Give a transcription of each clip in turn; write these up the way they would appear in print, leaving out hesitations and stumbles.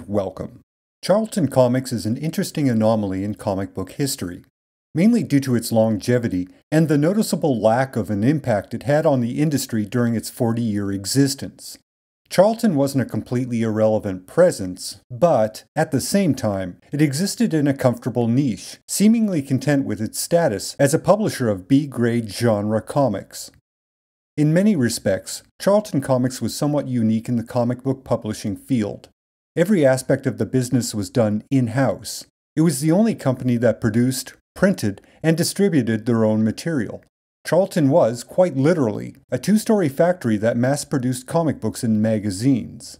and welcome. Charlton Comics is an interesting anomaly in comic book history, mainly due to its longevity and the noticeable lack of an impact it had on the industry during its 40-year existence. Charlton wasn't a completely irrelevant presence, but, at the same time, it existed in a comfortable niche, seemingly content with its status as a publisher of B-grade genre comics. In many respects, Charlton Comics was somewhat unique in the comic book publishing field. Every aspect of the business was done in-house. It was the only company that produced, printed, and distributed their own material. Charlton was, quite literally, a two-story factory that mass-produced comic books and magazines.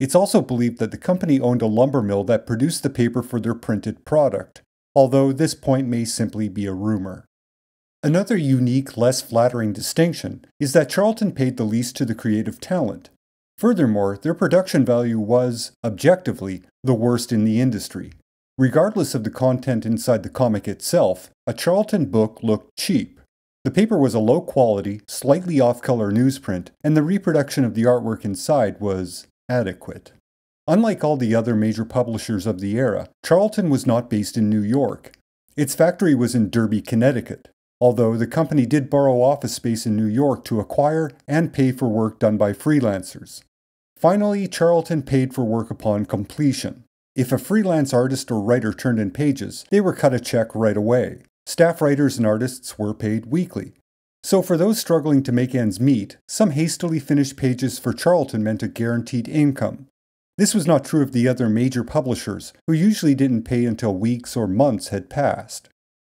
It's also believed that the company owned a lumber mill that produced the paper for their printed product, although this point may simply be a rumor. Another unique, less flattering distinction is that Charlton paid the least to the creative talent. Furthermore, their production value was, objectively, the worst in the industry. Regardless of the content inside the comic itself, a Charlton book looked cheap. The paper was a low-quality, slightly off-color newsprint, and the reproduction of the artwork inside was adequate. Unlike all the other major publishers of the era, Charlton was not based in New York. Its factory was in Derby, Connecticut, although the company did borrow office space in New York to acquire and pay for work done by freelancers. Finally, Charlton paid for work upon completion. If a freelance artist or writer turned in pages, they were cut a check right away. Staff writers and artists were paid weekly. So for those struggling to make ends meet, some hastily finished pages for Charlton meant a guaranteed income. This was not true of the other major publishers, who usually didn't pay until weeks or months had passed.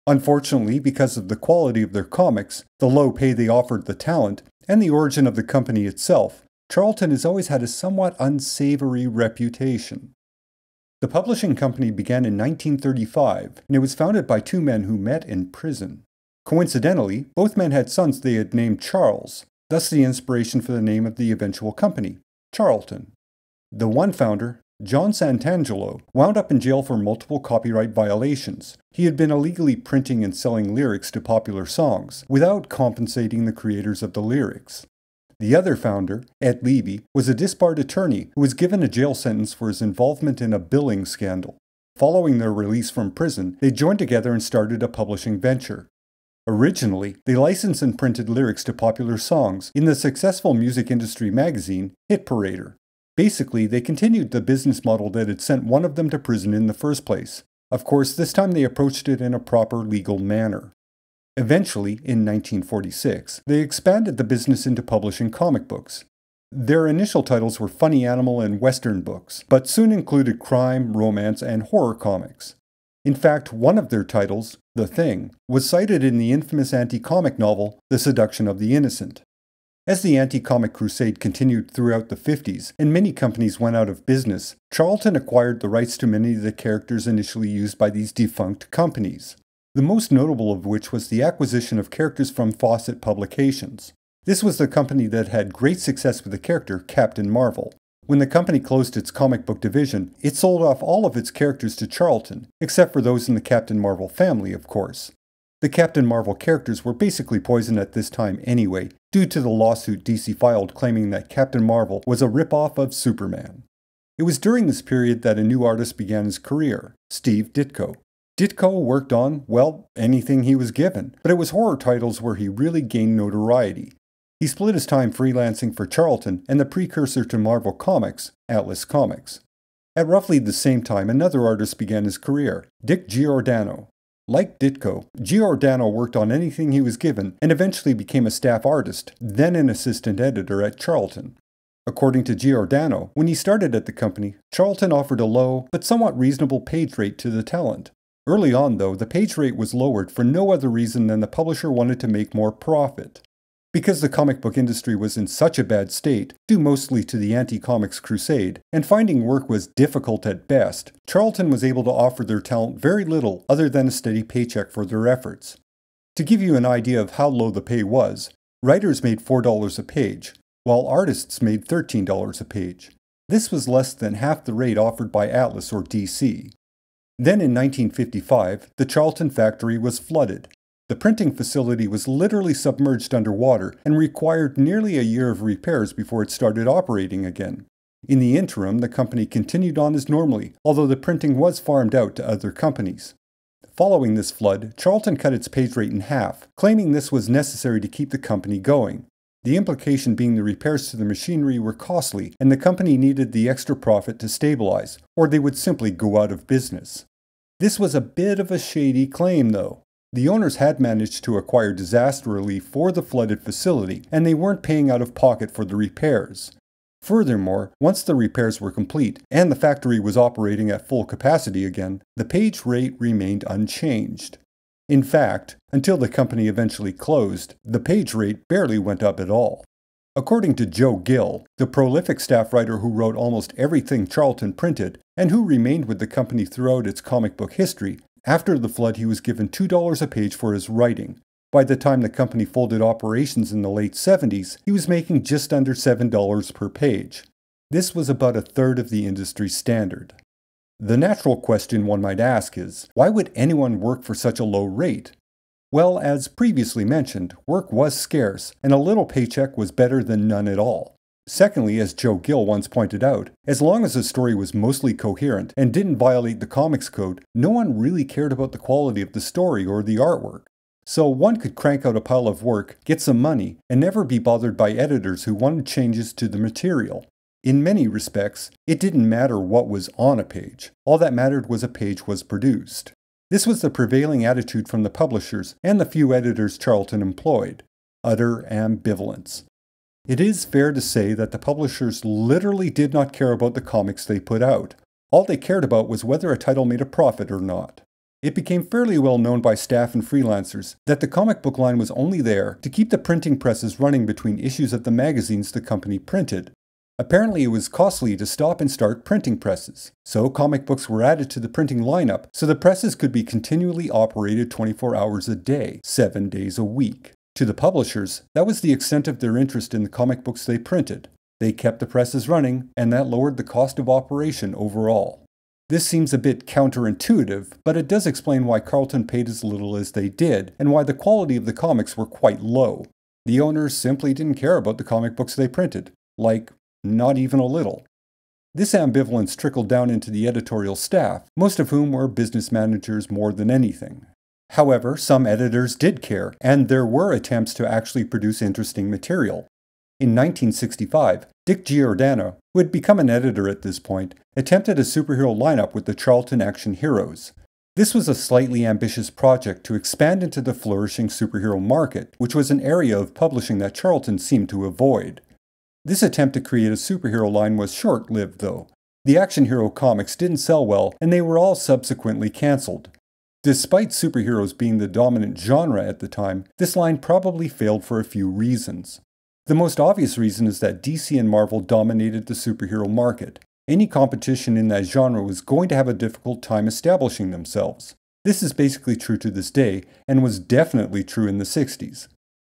Unfortunately, because of the quality of their comics, the low pay they offered the talent, and the origin of the company itself, Charlton has always had a somewhat unsavory reputation. The publishing company began in 1935, and it was founded by two men who met in prison. Coincidentally, both men had sons they had named Charles, thus the inspiration for the name of the eventual company, Charlton. The one founder, John Santangelo, wound up in jail for multiple copyright violations. He had been illegally printing and selling lyrics to popular songs, without compensating the creators of the lyrics. The other founder, Ed Leiby, was a disbarred attorney who was given a jail sentence for his involvement in a billing scandal. Following their release from prison, they joined together and started a publishing venture. Originally, they licensed and printed lyrics to popular songs in the successful music industry magazine, Hit Parader. Basically, they continued the business model that had sent one of them to prison in the first place. Of course, this time they approached it in a proper legal manner. Eventually, in 1946, they expanded the business into publishing comic books. Their initial titles were funny animal and western books, but soon included crime, romance, and horror comics. In fact, one of their titles, The Thing, was cited in the infamous anti-comic novel, The Seduction of the Innocent. As the anti-comic crusade continued throughout the 50s, and many companies went out of business, Charlton acquired the rights to many of the characters initially used by these defunct companies. The most notable of which was the acquisition of characters from Fawcett Publications. This was the company that had great success with the character Captain Marvel. When the company closed its comic book division, it sold off all of its characters to Charlton, except for those in the Captain Marvel family, of course. The Captain Marvel characters were basically poisoned at this time anyway, due to the lawsuit DC filed claiming that Captain Marvel was a ripoff of Superman. It was during this period that a new artist began his career, Steve Ditko. Ditko worked on, well, anything he was given, but it was horror titles where he really gained notoriety. He split his time freelancing for Charlton and the precursor to Marvel Comics, Atlas Comics. At roughly the same time, another artist began his career, Dick Giordano. Like Ditko, Giordano worked on anything he was given and eventually became a staff artist, then an assistant editor at Charlton. According to Giordano, when he started at the company, Charlton offered a low but somewhat reasonable page rate to the talent. Early on, though, the page rate was lowered for no other reason than the publisher wanted to make more profit. Because the comic book industry was in such a bad state, due mostly to the anti-comics crusade, and finding work was difficult at best, Charlton was able to offer their talent very little other than a steady paycheck for their efforts. To give you an idea of how low the pay was, writers made $4 a page, while artists made $13 a page. This was less than half the rate offered by Atlas or DC. Then in 1955, the Charlton factory was flooded. The printing facility was literally submerged underwater and required nearly a year of repairs before it started operating again. In the interim, the company continued on as normally, although the printing was farmed out to other companies. Following this flood, Charlton cut its page rate in half, claiming this was necessary to keep the company going. The implication being the repairs to the machinery were costly, and the company needed the extra profit to stabilize, or they would simply go out of business. This was a bit of a shady claim, though. The owners had managed to acquire disaster relief for the flooded facility, and they weren't paying out of pocket for the repairs. Furthermore, once the repairs were complete and the factory was operating at full capacity again, the page rate remained unchanged. In fact, until the company eventually closed, the page rate barely went up at all. According to Joe Gill, the prolific staff writer who wrote almost everything Charlton printed and who remained with the company throughout its comic book history, after the flood he was given $2 a page for his writing. By the time the company folded operations in the late 70s, he was making just under $7 per page. This was about a third of the industry standard. The natural question one might ask is, why would anyone work for such a low rate? Well, as previously mentioned, work was scarce, and a little paycheck was better than none at all. Secondly, as Joe Gill once pointed out, as long as the story was mostly coherent and didn't violate the Comics Code, no one really cared about the quality of the story or the artwork. So one could crank out a pile of work, get some money, and never be bothered by editors who wanted changes to the material. In many respects, it didn't matter what was on a page. All that mattered was a page was produced. This was the prevailing attitude from the publishers and the few editors Charlton employed. Utter ambivalence. It is fair to say that the publishers literally did not care about the comics they put out. All they cared about was whether a title made a profit or not. It became fairly well known by staff and freelancers that the comic book line was only there to keep the printing presses running between issues of the magazines the company printed. Apparently it was costly to stop and start printing presses, so comic books were added to the printing lineup so the presses could be continually operated 24 hours a day, 7 days a week. To the publishers, that was the extent of their interest in the comic books they printed. They kept the presses running, and that lowered the cost of operation overall. This seems a bit counterintuitive, but it does explain why Charlton paid as little as they did, and why the quality of the comics were quite low. The owners simply didn't care about the comic books they printed. Like, not even a little. This ambivalence trickled down into the editorial staff, most of whom were business managers more than anything. However, some editors did care, and there were attempts to actually produce interesting material. In 1965, Dick Giordano, who had become an editor at this point, attempted a superhero lineup with the Charlton Action Heroes. This was a slightly ambitious project to expand into the flourishing superhero market, which was an area of publishing that Charlton seemed to avoid. This attempt to create a superhero line was short-lived, though. The action hero comics didn't sell well, and they were all subsequently cancelled. Despite superheroes being the dominant genre at the time, this line probably failed for a few reasons. The most obvious reason is that DC and Marvel dominated the superhero market. Any competition in that genre was going to have a difficult time establishing themselves. This is basically true to this day, and was definitely true in the 60s.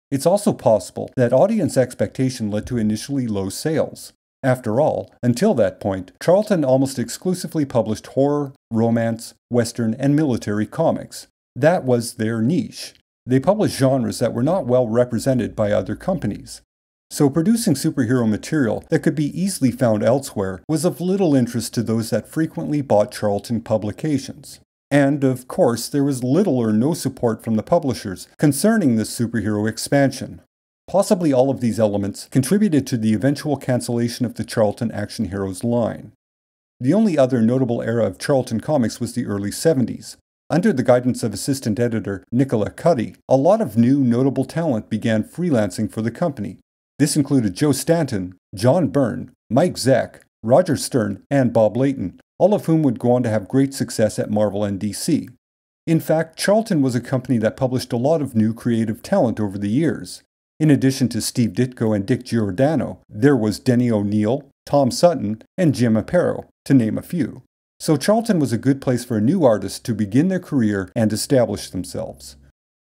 It's also possible that audience expectation led to initially low sales. After all, until that point, Charlton almost exclusively published horror, romance, western, and military comics. That was their niche. They published genres that were not well represented by other companies. So producing superhero material that could be easily found elsewhere was of little interest to those that frequently bought Charlton publications. And, of course, there was little or no support from the publishers concerning this superhero expansion. Possibly all of these elements contributed to the eventual cancellation of the Charlton Action Heroes line. The only other notable era of Charlton Comics was the early 70s. Under the guidance of assistant editor Nicola Cuti, a lot of new notable talent began freelancing for the company. This included Joe Stanton, John Byrne, Mike Zeck, Roger Stern, and Bob Layton, all of whom would go on to have great success at Marvel and DC. In fact, Charlton was a company that published a lot of new creative talent over the years. In addition to Steve Ditko and Dick Giordano, there was Denny O'Neil, Tom Sutton, and Jim Aparo, to name a few. So Charlton was a good place for new artists to begin their career and establish themselves.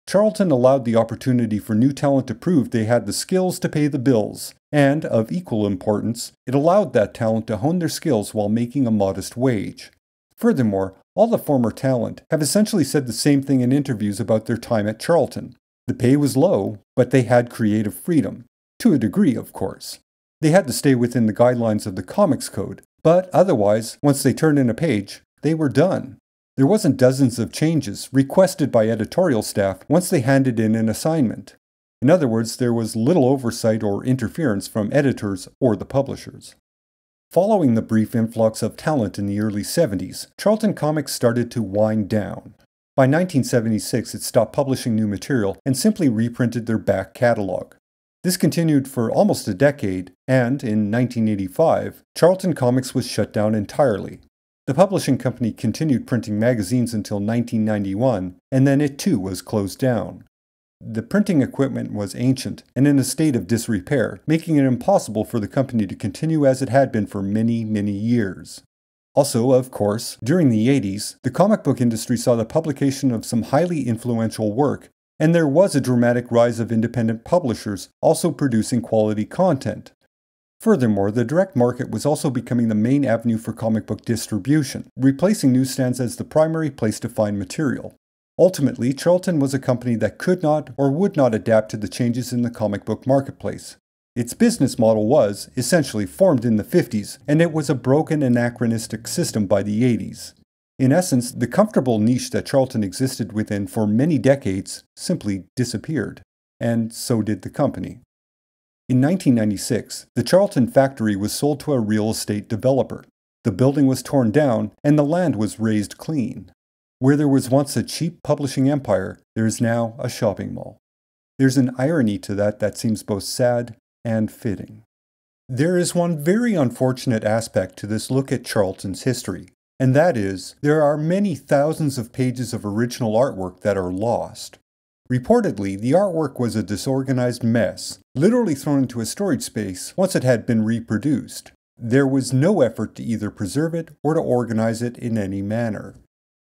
Charlton allowed the opportunity for new talent to prove they had the skills to pay the bills, and, of equal importance, it allowed that talent to hone their skills while making a modest wage. Furthermore, all the former talent have essentially said the same thing in interviews about their time at Charlton. The pay was low, but they had creative freedom. To a degree, of course. They had to stay within the guidelines of the Comics Code, but otherwise, once they turned in a page, they were done. There wasn't dozens of changes requested by editorial staff once they handed in an assignment. In other words, there was little oversight or interference from editors or the publishers. Following the brief influx of talent in the early 70s, Charlton Comics started to wind down. By 1976, it stopped publishing new material and simply reprinted their back catalog. This continued for almost a decade, and in 1985, Charlton Comics was shut down entirely. The publishing company continued printing magazines until 1991, and then it too was closed down. The printing equipment was ancient and in a state of disrepair, making it impossible for the company to continue as it had been for many, many years. Also, of course, during the 80s, the comic book industry saw the publication of some highly influential work, and there was a dramatic rise of independent publishers also producing quality content. Furthermore, the direct market was also becoming the main avenue for comic book distribution, replacing newsstands as the primary place to find material. Ultimately, Charlton was a company that could not or would not adapt to the changes in the comic book marketplace. Its business model was, essentially, formed in the 50s, and it was a broken, anachronistic system by the 80s. In essence, the comfortable niche that Charlton existed within for many decades simply disappeared, and so did the company. In 1996, the Charlton factory was sold to a real estate developer. The building was torn down, and the land was razed clean. Where there was once a cheap publishing empire, there is now a shopping mall. There's an irony to that that seems both sad and fitting. There is one very unfortunate aspect to this look at Charlton's history, and that is, there are many thousands of pages of original artwork that are lost. Reportedly, the artwork was a disorganized mess, literally thrown into a storage space once it had been reproduced. There was no effort to either preserve it or to organize it in any manner.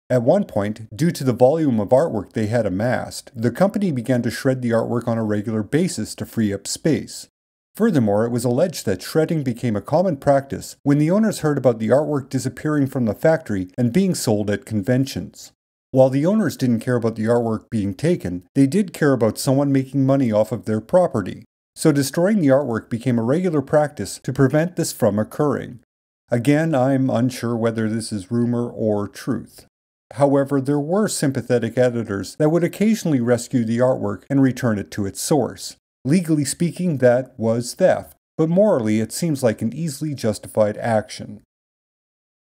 At one point, due to the volume of artwork they had amassed, the company began to shred the artwork on a regular basis to free up space. Furthermore, it was alleged that shredding became a common practice when the owners heard about the artwork disappearing from the factory and being sold at conventions. While the owners didn't care about the artwork being taken, they did care about someone making money off of their property, so destroying the artwork became a regular practice to prevent this from occurring. Again, I'm unsure whether this is rumor or truth. However, there were sympathetic editors that would occasionally rescue the artwork and return it to its source. Legally speaking, that was theft, but morally it seems like an easily justified action.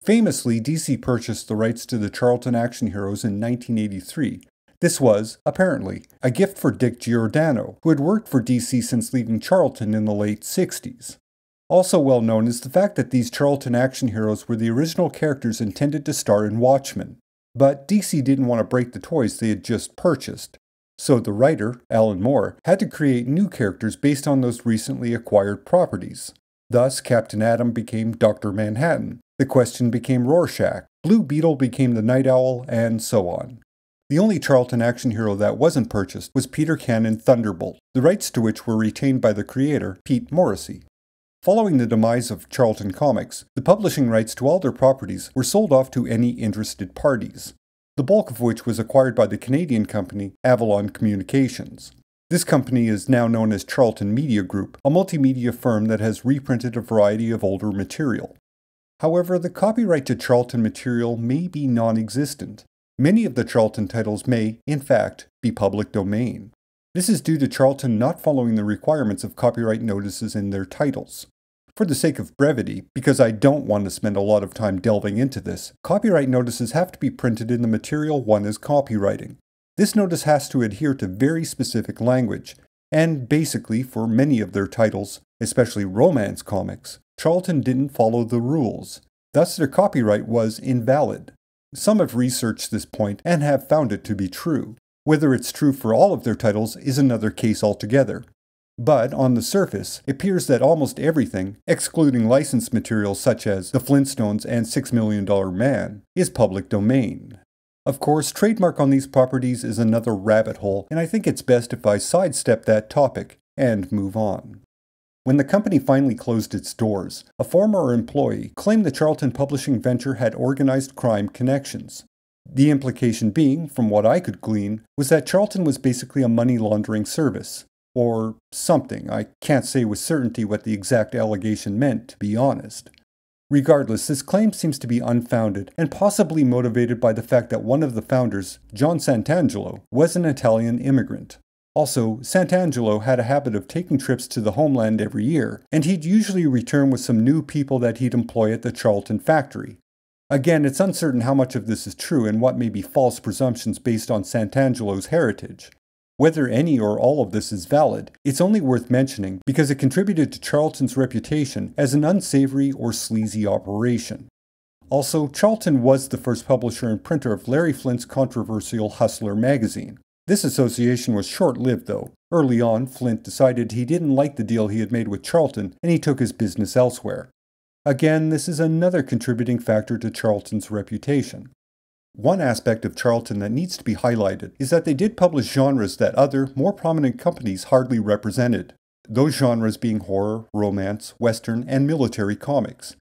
Famously, DC purchased the rights to the Charlton Action Heroes in 1983. This was, apparently, a gift for Dick Giordano, who had worked for DC since leaving Charlton in the late 60s. Also well known is the fact that these Charlton Action Heroes were the original characters intended to star in Watchmen. But DC didn't want to break the toys they had just purchased, so the writer, Alan Moore, had to create new characters based on those recently acquired properties. Thus, Captain Atom became Dr. Manhattan, The Question became Rorschach, Blue Beetle became the Night Owl, and so on. The only Charlton action hero that wasn't purchased was Peter Cannon Thunderbolt, the rights to which were retained by the creator, Pete Morrissey. Following the demise of Charlton Comics, the publishing rights to all their properties were sold off to any interested parties, the bulk of which was acquired by the Canadian company Avalon Communications. This company is now known as Charlton Media Group, a multimedia firm that has reprinted a variety of older material. However, the copyright to Charlton material may be non-existent. Many of the Charlton titles may, in fact, be public domain. This is due to Charlton not following the requirements of copyright notices in their titles. For the sake of brevity, because I don't want to spend a lot of time delving into this, copyright notices have to be printed in the material one is copywriting. This notice has to adhere to very specific language, and basically for many of their titles, especially romance comics, Charlton didn't follow the rules, thus their copyright was invalid. Some have researched this point and have found it to be true. Whether it's true for all of their titles is another case altogether. But, on the surface, it appears that almost everything, excluding licensed material such as The Flintstones and $6 Million Man, is public domain. Of course, trademark on these properties is another rabbit hole, and I think it's best if I sidestep that topic and move on. When the company finally closed its doors, a former employee claimed the Charlton publishing venture had organized crime connections. The implication being, from what I could glean, was that Charlton was basically a money laundering service. or something. I can't say with certainty what the exact allegation meant, to be honest. Regardless, this claim seems to be unfounded, and possibly motivated by the fact that one of the founders, John Santangelo, was an Italian immigrant. Also, Santangelo had a habit of taking trips to the homeland every year, and he'd usually return with some new people that he'd employ at the Charlton factory. Again, it's uncertain how much of this is true and what may be false presumptions based on Santangelo's heritage. Whether any or all of this is valid, it's only worth mentioning because it contributed to Charlton's reputation as an unsavory or sleazy operation. Also, Charlton was the first publisher and printer of Larry Flint's controversial Hustler magazine. This association was short-lived, though. Early on, Flint decided he didn't like the deal he had made with Charlton, and he took his business elsewhere. Again, this is another contributing factor to Charlton's reputation. One aspect of Charlton that needs to be highlighted is that they did publish genres that other, more prominent companies hardly represented, those genres being horror, romance, western, and military comics.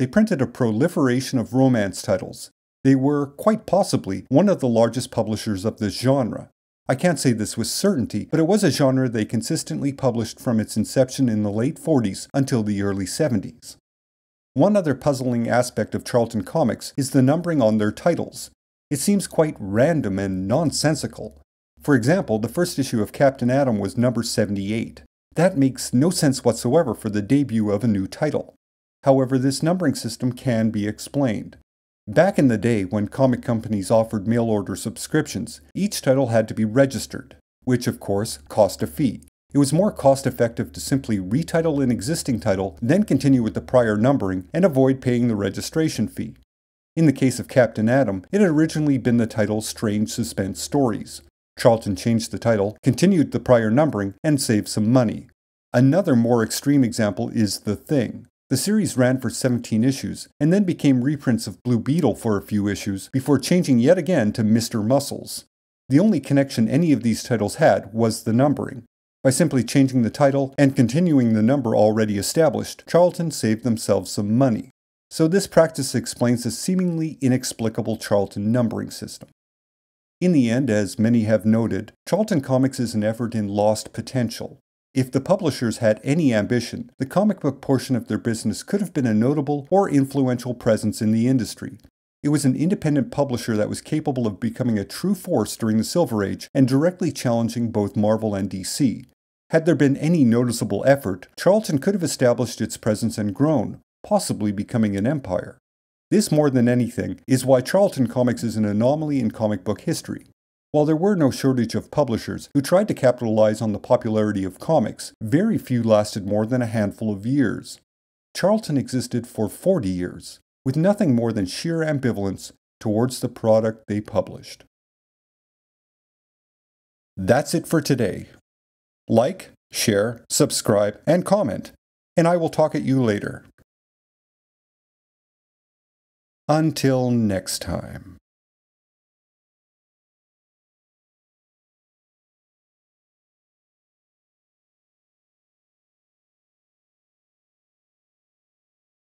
They printed a proliferation of romance titles. They were, quite possibly, one of the largest publishers of this genre. I can't say this with certainty, but it was a genre they consistently published from its inception in the late 40s until the early 70s. One other puzzling aspect of Charlton Comics is the numbering on their titles. It seems quite random and nonsensical. For example, the first issue of Captain Atom was number 78. That makes no sense whatsoever for the debut of a new title. However, this numbering system can be explained. Back in the day, when comic companies offered mail-order subscriptions, each title had to be registered, which, of course, cost a fee. It was more cost-effective to simply retitle an existing title, then continue with the prior numbering, and avoid paying the registration fee. In the case of Captain Atom, it had originally been the title Strange Suspense Stories. Charlton changed the title, continued the prior numbering, and saved some money. Another more extreme example is The Thing. The series ran for 17 issues, and then became reprints of Blue Beetle for a few issues, before changing yet again to Mr. Muscles. The only connection any of these titles had was the numbering. By simply changing the title and continuing the number already established, Charlton saved themselves some money. So this practice explains the seemingly inexplicable Charlton numbering system. In the end, as many have noted, Charlton Comics is an effort in lost potential. If the publishers had any ambition, the comic book portion of their business could have been a notable or influential presence in the industry. It was an independent publisher that was capable of becoming a true force during the Silver Age and directly challenging both Marvel and DC. Had there been any noticeable effort, Charlton could have established its presence and grown, possibly becoming an empire. This, more than anything, is why Charlton Comics is an anomaly in comic book history. While there were no shortage of publishers who tried to capitalize on the popularity of comics, very few lasted more than a handful of years. Charlton existed for 40 years, with nothing more than sheer ambivalence towards the product they published. That's it for today. Like, share, subscribe, and comment, and I will talk at you later. Until next time.